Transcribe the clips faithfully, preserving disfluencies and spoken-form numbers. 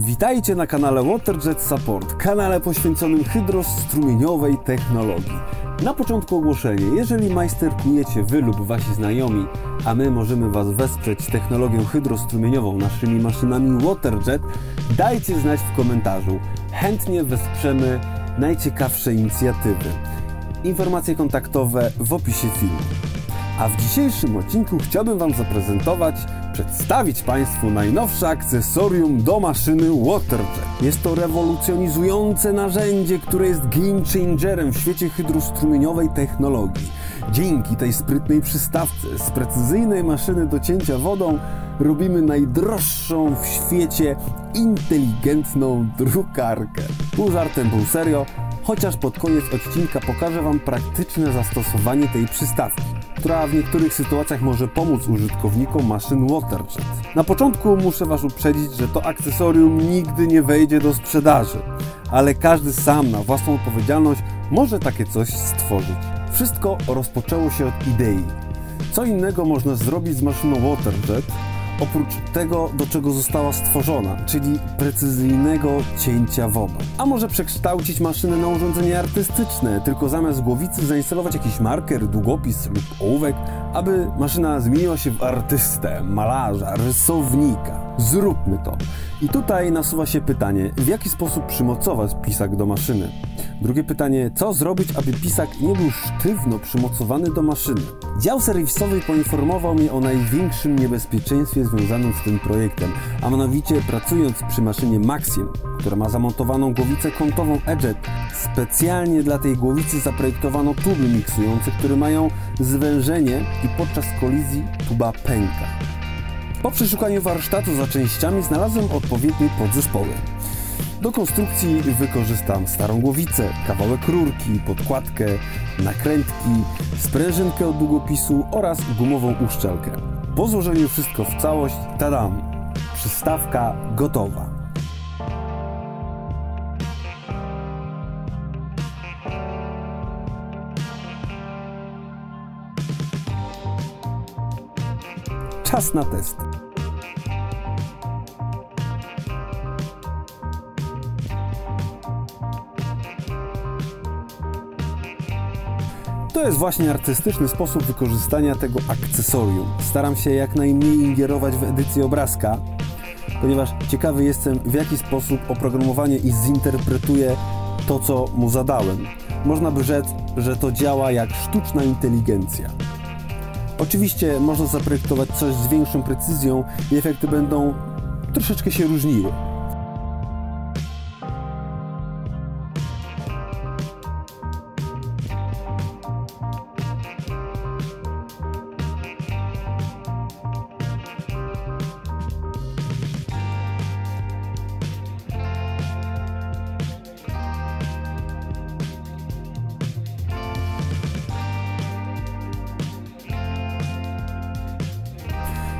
Witajcie na kanale WaterJet Support, kanale poświęconym hydrostrumieniowej technologii. Na początku ogłoszenie, jeżeli majsterkujecie Wy lub Wasi znajomi, a my możemy Was wesprzeć technologią hydrostrumieniową naszymi maszynami WaterJet, dajcie znać w komentarzu. Chętnie wesprzemy najciekawsze inicjatywy. Informacje kontaktowe w opisie filmu. A w dzisiejszym odcinku chciałbym Wam zaprezentować, przedstawić Państwu najnowsze akcesorium do maszyny WaterJet. Jest to rewolucjonizujące narzędzie, które jest game changerem w świecie hydrostrumieniowej technologii. Dzięki tej sprytnej przystawce z precyzyjnej maszyny do cięcia wodą robimy najdroższą w świecie inteligentną drukarkę. Pół żartem, pół serio, chociaż pod koniec odcinka pokażę Wam praktyczne zastosowanie tej przystawki, która w niektórych sytuacjach może pomóc użytkownikom maszyn WaterJet. Na początku muszę Was uprzedzić, że to akcesorium nigdy nie wejdzie do sprzedaży, ale każdy sam na własną odpowiedzialność może takie coś stworzyć. Wszystko rozpoczęło się od idei. Co innego można zrobić z maszyną WaterJet, oprócz tego, do czego została stworzona, czyli precyzyjnego cięcia wodą. A może przekształcić maszynę na urządzenie artystyczne, tylko zamiast głowicy zainstalować jakiś marker, długopis lub ołówek, aby maszyna zmieniła się w artystę, malarza, rysownika. Zróbmy to. I tutaj nasuwa się pytanie, w jaki sposób przymocować pisak do maszyny? Drugie pytanie, co zrobić, aby pisak nie był sztywno przymocowany do maszyny? Dział serwisowy poinformował mnie o największym niebezpieczeństwie związanym z tym projektem, a mianowicie pracując przy maszynie Maxiem, która ma zamontowaną głowicę kątową Edge-Jet. Specjalnie dla tej głowicy zaprojektowano tuby miksujące, które mają zwężenie i podczas kolizji tuba pęka. Po przeszukaniu warsztatu za częściami znalazłem odpowiednie podzespoły. Do konstrukcji wykorzystam starą głowicę, kawałek rurki, podkładkę, nakrętki, sprężynkę od długopisu oraz gumową uszczelkę. Po złożeniu wszystko w całość, tadam, przystawka gotowa. Czas na test. To jest właśnie artystyczny sposób wykorzystania tego akcesorium. Staram się jak najmniej ingerować w edycję obrazka, ponieważ ciekawy jestem, w jaki sposób oprogramowanie i zinterpretuje to, co mu zadałem. Można by rzec, że to działa jak sztuczna inteligencja. Oczywiście można zaprojektować coś z większą precyzją i efekty będą troszeczkę się różniły.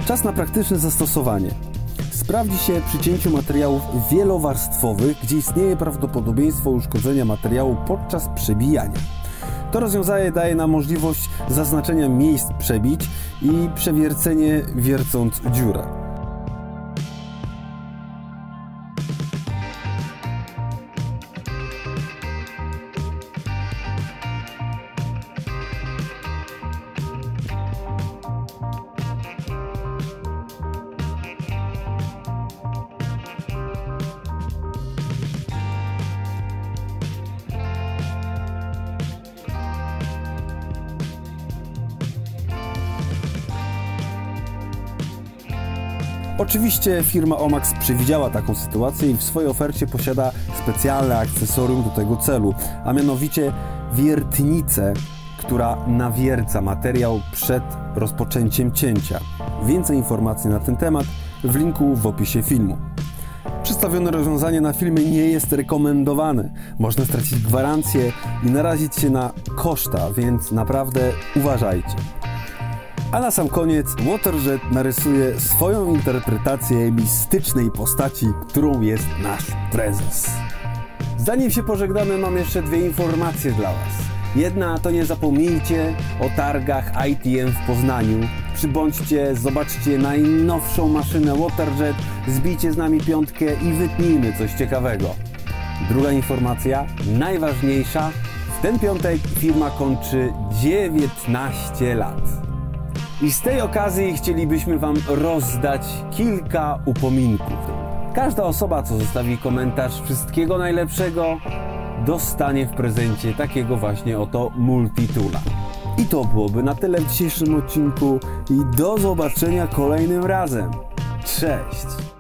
Czas na praktyczne zastosowanie. Sprawdzi się przy cięciu materiałów wielowarstwowych, gdzie istnieje prawdopodobieństwo uszkodzenia materiału podczas przebijania. To rozwiązanie daje nam możliwość zaznaczenia miejsc przebić i przewiercenie wiercąc dziurę. Oczywiście firma OMAX przewidziała taką sytuację i w swojej ofercie posiada specjalne akcesorium do tego celu, a mianowicie wiertnicę, która nawierca materiał przed rozpoczęciem cięcia. Więcej informacji na ten temat w linku w opisie filmu. Przedstawione rozwiązanie na filmie nie jest rekomendowane. Można stracić gwarancję i narazić się na koszta, więc naprawdę uważajcie. A na sam koniec WaterJet narysuje swoją interpretację mistycznej postaci, którą jest nasz prezes. Zanim się pożegnamy, mam jeszcze dwie informacje dla Was. Jedna to nie zapomnijcie o targach I T M w Poznaniu. Przybądźcie, zobaczcie najnowszą maszynę WaterJet, zbijcie z nami piątkę i wytnijmy coś ciekawego. Druga informacja, najważniejsza, w ten piątek firma kończy dziewiętnaście lat. I z tej okazji chcielibyśmy Wam rozdać kilka upominków. Każda osoba, co zostawi komentarz wszystkiego najlepszego, dostanie w prezencie takiego właśnie oto multitoola. I to byłoby na tyle w dzisiejszym odcinku i do zobaczenia kolejnym razem. Cześć!